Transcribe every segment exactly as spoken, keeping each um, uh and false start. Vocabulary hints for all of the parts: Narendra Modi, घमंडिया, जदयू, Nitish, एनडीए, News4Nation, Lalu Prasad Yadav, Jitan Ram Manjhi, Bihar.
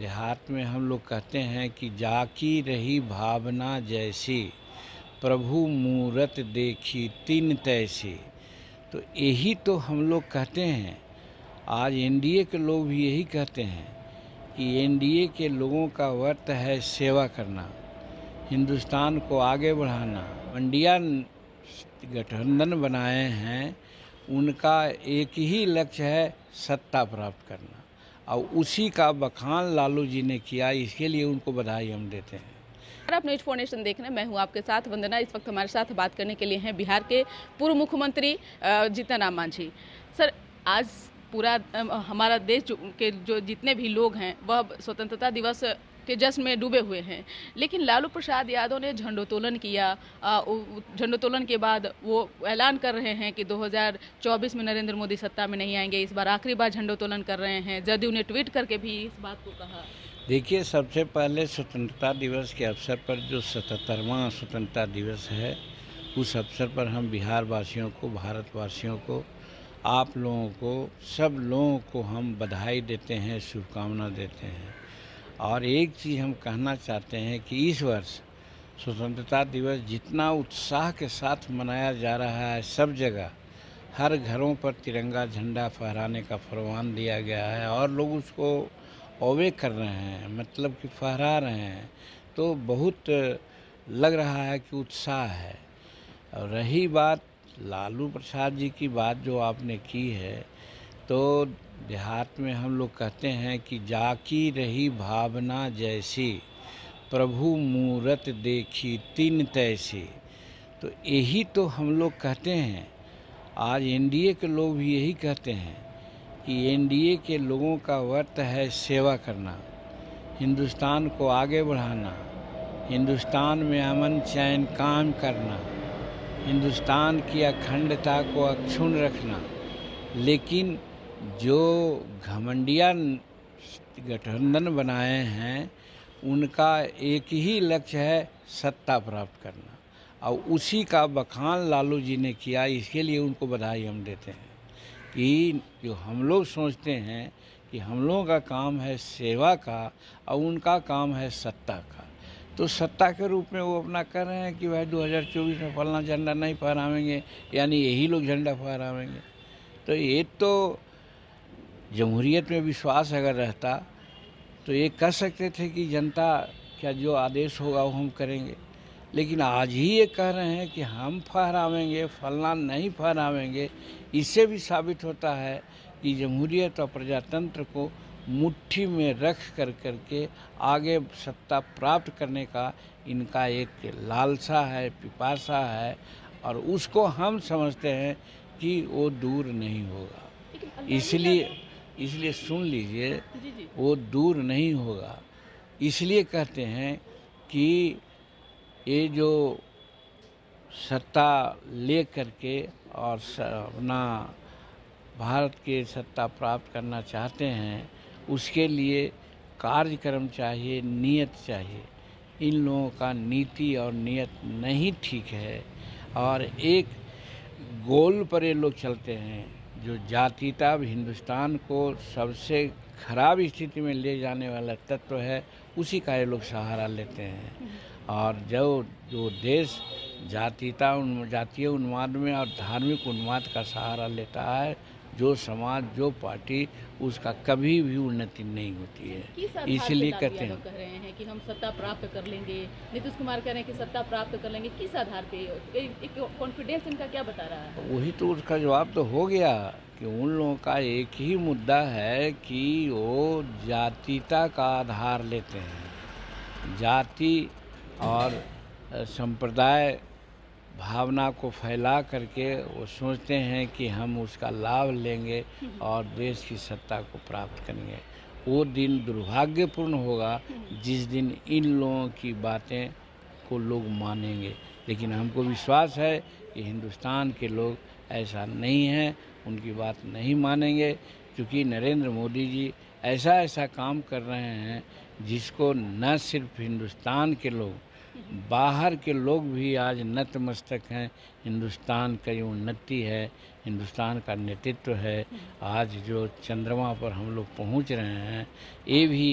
देहात में हम लोग कहते हैं कि जाकी रही भावना जैसी, प्रभु मूरत देखी तीन तैसी। तो यही तो हम लोग कहते हैं, आज एनडीए के लोग भी यही कहते हैं कि एनडीए के लोगों का व्रत है सेवा करना, हिंदुस्तान को आगे बढ़ाना। इंडिया गठबंधन बनाए हैं, उनका एक ही लक्ष्य है सत्ता प्राप्त करना, और उसी का बखान लालू जी ने किया, इसके लिए उनको बधाई हम देते हैं। आप न्यूज़ फोर नेशन देख रहे हैं, मैं हूं आपके साथ वंदना। इस वक्त हमारे साथ बात करने के लिए हैं बिहार के पूर्व मुख्यमंत्री जीतन राम मांझी। सर, आज पूरा हमारा देश जो, के जो जितने भी लोग हैं वह स्वतंत्रता दिवस के जश्न में डूबे हुए हैं, लेकिन लालू प्रसाद यादव ने झंडोत्तोलन किया। झंडोत्तोलन के बाद वो ऐलान कर रहे हैं कि दो हज़ार चौबीस में नरेंद्र मोदी सत्ता में नहीं आएंगे, इस बार आखिरी बार झंडोत्तोलन कर रहे हैं। जदयू ने ट्वीट करके भी इस बात को कहा। देखिए, सबसे पहले स्वतंत्रता दिवस के अवसर पर जो सतहत्तरवां स्वतंत्रता दिवस है, उस अवसर पर हम बिहार वासियों को, भारतवासियों को, आप लोगों को, सब लोगों को हम बधाई देते हैं, शुभकामना देते हैं। और एक चीज़ हम कहना चाहते हैं कि इस वर्ष स्वतंत्रता दिवस जितना उत्साह के साथ मनाया जा रहा है, सब जगह हर घरों पर तिरंगा झंडा फहराने का फरमान दिया गया है और लोग उसको अवे कर रहे हैं, मतलब कि फहरा रहे हैं। तो बहुत लग रहा है कि उत्साह है। और रही बात लालू प्रसाद जी की बात जो आपने की है, तो देहात में हम लोग कहते हैं कि जाकी रही भावना जैसी, प्रभु मूरत देखी तीन तैसी। तो यही तो हम लोग कहते हैं, आज एनडीए के लोग भी यही कहते हैं कि एनडीए के लोगों का व्रत है सेवा करना, हिंदुस्तान को आगे बढ़ाना, हिंदुस्तान में अमन चैन कायम करना, हिंदुस्तान की अखंडता को अक्षुण रखना। लेकिन जो घमंडिया गठबंधन बनाए हैं, उनका एक ही लक्ष्य है सत्ता प्राप्त करना, और उसी का बखान लालू जी ने किया, इसके लिए उनको बधाई हम देते हैं। कि जो हम लोग सोचते हैं कि हम लोगों का काम है सेवा का और उनका काम है सत्ता का, तो सत्ता के रूप में वो अपना कर रहे हैं कि भाई दो हज़ार चौबीस में फलना झंडा नहीं फहराएंगे, यानी यही लोग झंडा फहराएंगे। तो ये तो जमहूरियत में विश्वास अगर रहता तो ये कह सकते थे कि जनता क्या जो आदेश होगा वो हम करेंगे, लेकिन आज ही ये कह रहे हैं कि हम फहरावेंगे, फलना नहीं फहरावेंगे। इससे भी साबित होता है कि जमहूरियत और प्रजातंत्र को मुट्ठी में रख कर करके आगे सत्ता प्राप्त करने का इनका एक लालसा है, पिपासा है, और उसको हम समझते हैं कि वो दूर नहीं होगा। इसलिए इसलिए सुन लीजिए, वो दूर नहीं होगा, इसलिए कहते हैं कि ये जो सत्ता ले करके और अपना भारत के सत्ता प्राप्त करना चाहते हैं, उसके लिए कार्यक्रम चाहिए, नियत चाहिए। इन लोगों का नीति और नियत नहीं ठीक है, और एक गोल पर ये लोग चलते हैं जो जातीयता हिंदुस्तान को सबसे खराब स्थिति में ले जाने वाला तत्व है, उसी का ये लोग सहारा लेते हैं। और जो जो देश जातीयता उन जातीय उन्माद में और धार्मिक उन्माद का सहारा लेता है, जो समाज, जो पार्टी, उसका कभी भी उन्नति नहीं होती है। इसलिए कहते हैं, कह रहे हैं कि हम सत्ता प्राप्त कर लेंगे, नीतीश कुमार कह रहे हैं कि सत्ता प्राप्त कर लेंगे, किस आधार पे? एक कॉन्फिडेंस इनका क्या बता रहा है? वही तो, उसका जवाब तो हो गया कि उन लोगों का एक ही मुद्दा है कि वो जातीयता का आधार लेते हैं, जाति और संप्रदाय भावना को फैला करके वो सोचते हैं कि हम उसका लाभ लेंगे और देश की सत्ता को प्राप्त करेंगे। वो दिन दुर्भाग्यपूर्ण होगा जिस दिन इन लोगों की बातें को लोग मानेंगे, लेकिन हमको विश्वास है कि हिंदुस्तान के लोग ऐसा नहीं है, उनकी बात नहीं मानेंगे। क्योंकि नरेंद्र मोदी जी ऐसा ऐसा काम कर रहे हैं जिसको न सिर्फ हिंदुस्तान के लोग बाहर के लोग भी आज नतमस्तक हैं। हिंदुस्तान का ये उन्नति है, हिंदुस्तान का नेतृत्व है। आज जो चंद्रमा पर हम लोग पहुँच रहे हैं, ये भी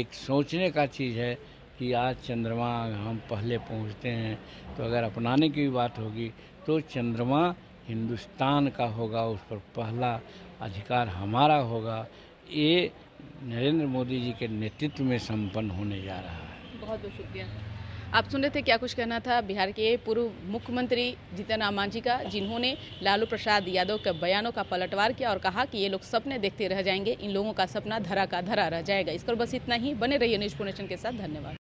एक सोचने का चीज़ है कि आज चंद्रमा हम पहले पहुँचते हैं, तो अगर अपनाने की भी बात होगी तो चंद्रमा हिंदुस्तान का होगा, उस पर पहला अधिकार हमारा होगा। ये नरेंद्र मोदी जी के नेतृत्व में संपन्न होने जा रहा है। बहुत बहुत शुक्रिया। आप सुन रहे थे क्या कुछ कहना था बिहार के पूर्व मुख्यमंत्री जीतन राम मांझी का, जिन्होंने लालू प्रसाद यादव के बयानों का पलटवार किया और कहा कि ये लोग सपने देखते रह जाएंगे, इन लोगों का सपना धरा का धरा रह जाएगा। इस पर बस इतना ही। बने रहिए न्यूज़ फोर नेशन के साथ। धन्यवाद।